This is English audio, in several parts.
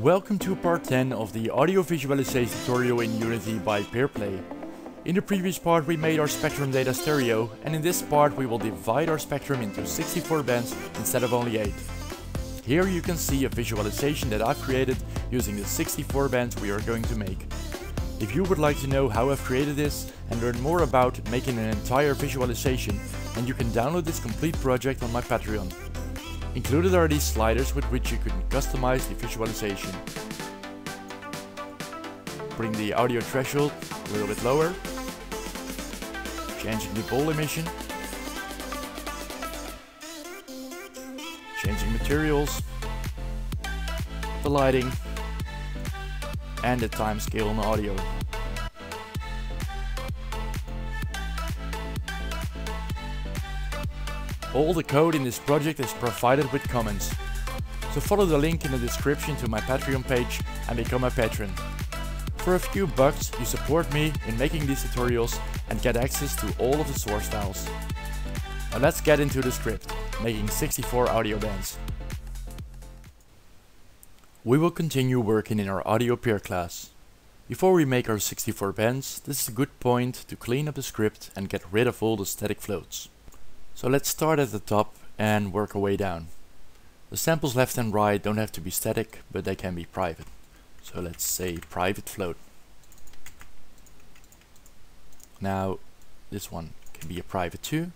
Welcome to part 10 of the audio visualization tutorial in Unity by PeerPlay. In the previous part we made our Spectrum Data Stereo, and in this part we will divide our spectrum into 64 bands instead of only 8. Here you can see a visualization that I've created using the 64 bands we are going to make. If you would like to know how I've created this and learn more about making an entire visualization, then you can download this complete project on my Patreon. Included are these sliders with which you can customize the visualization. Bring the audio threshold a little bit lower, changing the ball emission, changing materials, the lighting, and the time scale on the audio. All the code in this project is provided with comments, so follow the link in the description to my Patreon page and become a patron. For a few bucks you support me in making these tutorials and get access to all of the source files. Now let's get into the script, making 64 audio bands. We will continue working in our AudioPeer class. Before we make our 64 bands, this is a good point to clean up the script and get rid of all the static floats. So let's start at the top and work our way down. The samples left and right don't have to be static, but they can be private. So let's say private float. Now this one can be a private too.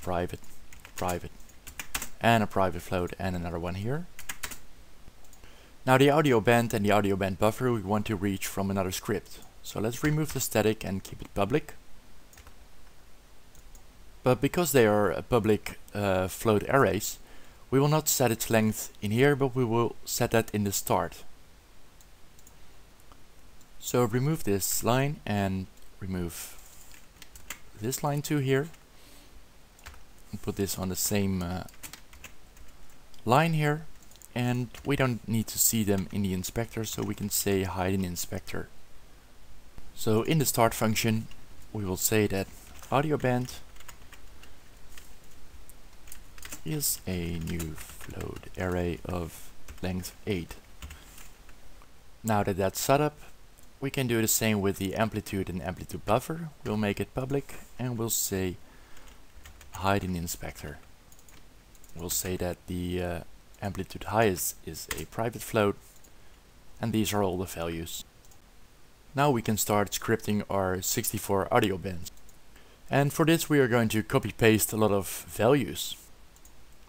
Private, private, and a private float, and another one here. Now the audio band and the audio band buffer we want to reach from another script. So let's remove the static and keep it public. But because they are public float arrays, we will not set its length in here, but we will set that in the start. So remove this line and remove this line too here. And put this on the same line here. And we don't need to see them in the inspector, so we can say hide in inspector. So in the start function, we will say that audio band is a new float array of length 8. Now that that's set up, we can do the same with the amplitude and amplitude buffer. We'll make it public and we'll say hide in inspector. We'll say that the amplitude highest is a private float, and these are all the values. Now we can start scripting our 64 audio bands. And for this we are going to copy paste a lot of values.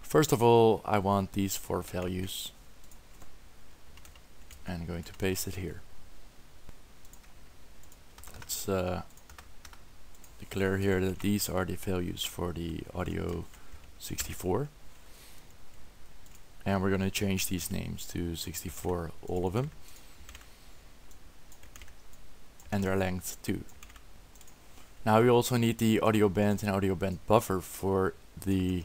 First of all, I want these 4 values, and I'm going to paste it here. Let's declare here that these are the values for the audio 64, and we're going to change these names to 64, all of them, and their length too. Now we also need the audio band and audio band buffer for the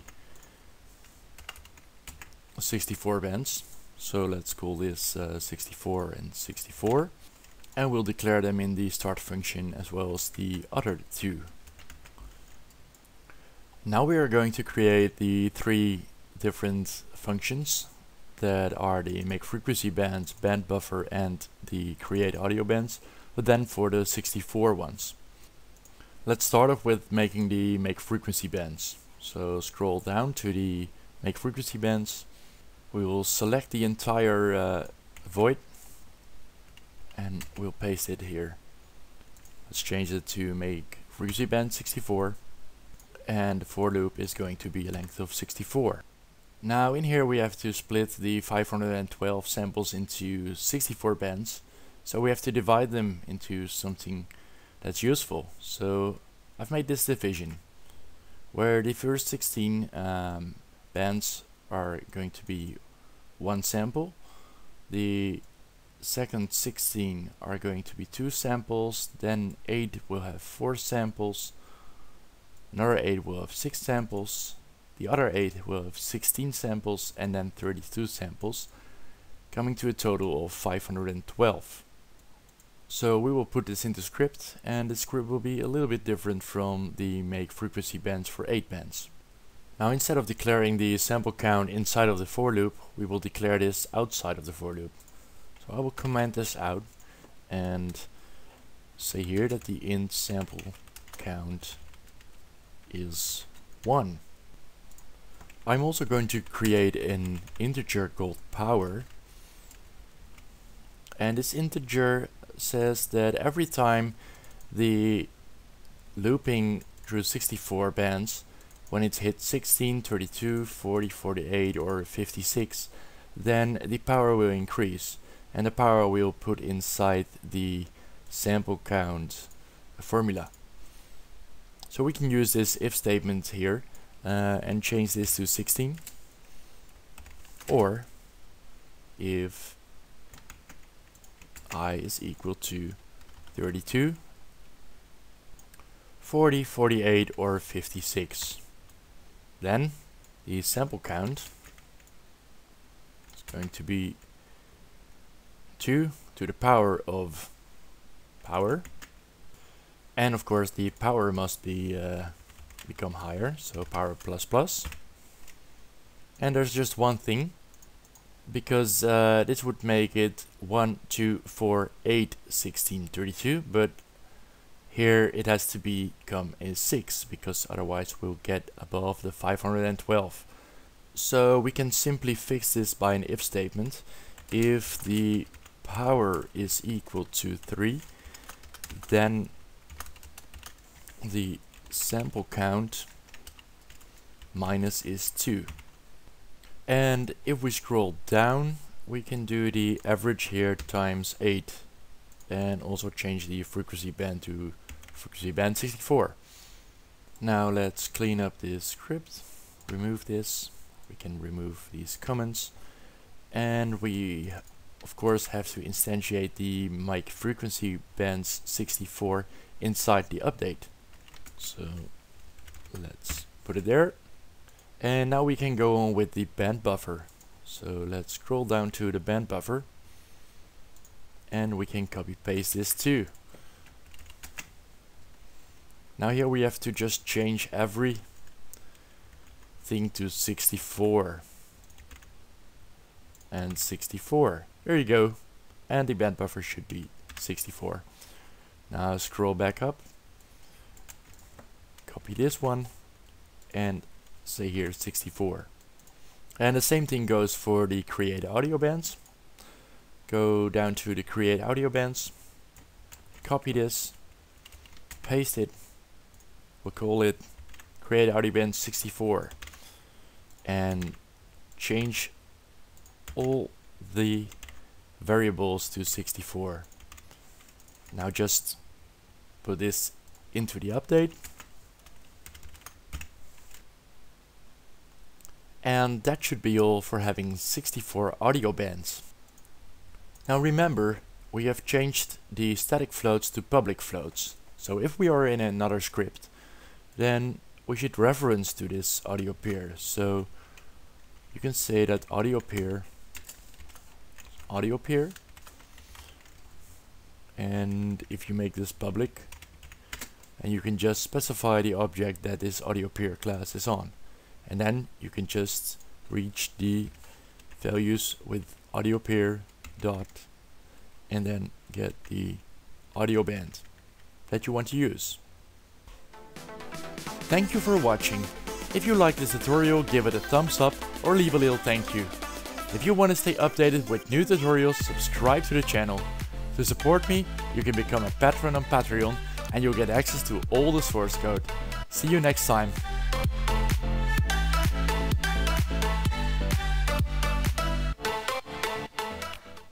64 bands, so let's call this 64 and 64, and we'll declare them in the start function as well as the other two. Now we are going to create the 3 different functions that are the make frequency bands, band buffer, and the create audio bands, but then for the 64 ones. Let's start off with making the make frequency bands. So scroll down to the make frequency bands. We will select the entire void and we'll paste it here. Let's change it to make frequency band 64, and the for loop is going to be a length of 64. Now in here we have to split the 512 samples into 64 bands, so we have to divide them into something that's useful. So I've made this division where the first 16 bands are going to be 1 sample, the second 16 are going to be 2 samples, then 8 will have 4 samples, another 8 will have 6 samples, the other 8 will have 16 samples, and then 32 samples, coming to a total of 512. So we will put this into script, and the script will be a little bit different from the make frequency bands for 8 bands. Now instead of declaring the sample count inside of the for loop, we will declare this outside of the for loop. So I will comment this out and say here that the int sample count is 1. I'm also going to create an integer called power, and this integer says that every time the looping through 64 bands, when it's hit 16, 32, 40, 48 or 56, then the power will increase, and the power will put inside the sample count formula. So we can use this if statement here and change this to 16, or if I is equal to 32, 40, 48 or 56. Then the sample count is going to be 2 to the power of power, and of course the power must be become higher, so power plus plus. And there's just one thing, because this would make it 1, 2, 4, 8, 16, 32, but here it has to become a 6, because otherwise we'll get above the 512. So we can simply fix this by an if statement. If the power is equal to 3, then the sample count minus is 2. And if we scroll down, we can do the average here times 8, and also change the frequency band to frequency band 64. Now let's clean up this script, remove this, we can remove these comments, and we of course have to instantiate the mic frequency bands 64 inside the update. So let's put it there, and now we can go on with the band buffer. So let's scroll down to the band buffer, and we can copy paste this too. Now here we have to just change everything to 64 and 64. There you go, and the band buffer should be 64. Now scroll back up, copy this one and say here 64. And the same thing goes for the create audio bands. Go down to the create audio bands, copy this, paste it, we'll call it create audio band 64, and change all the variables to 64. Now just put this into the update, and that should be all for having 64 audio bands. Now remember, we have changed the static floats to public floats. So if we are in another script, then we should reference to this AudioPeer. So you can say that AudioPeer, and if you make this public, and you can just specify the object that this AudioPeer class is on, and then you can just reach the values with AudioPeer dot and then get the audio band that you want to use. Thank you for watching. If you like this tutorial, give it a thumbs up or leave a little thank you. If you want to stay updated with new tutorials, subscribe to the channel. To support me, you can become a patron on Patreon, and you'll get access to all the source code. See you next time.